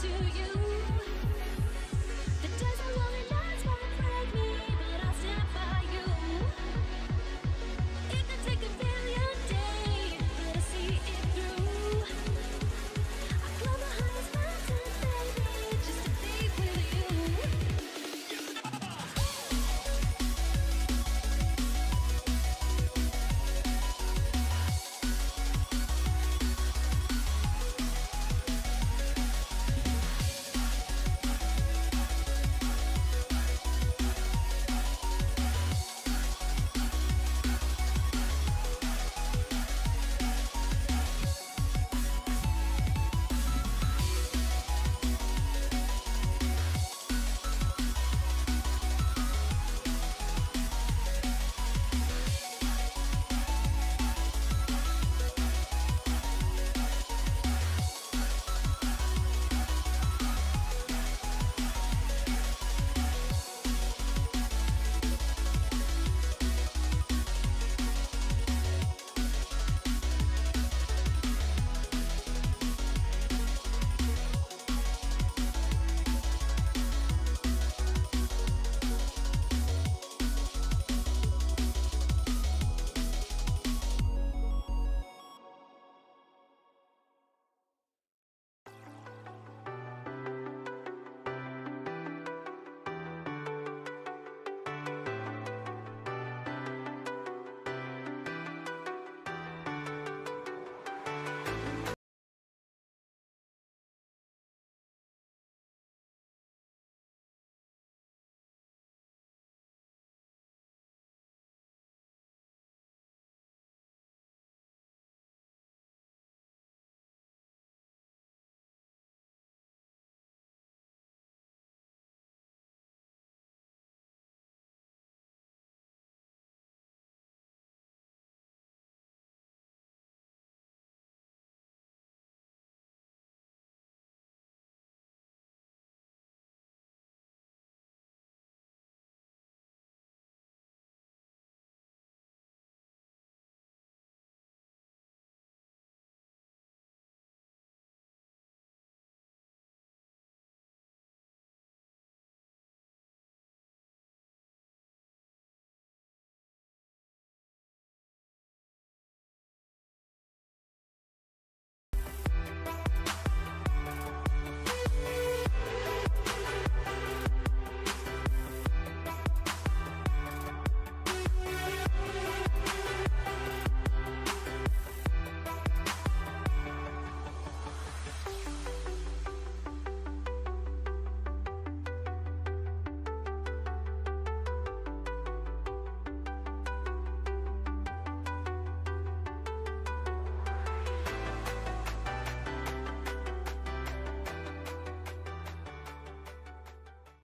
To you.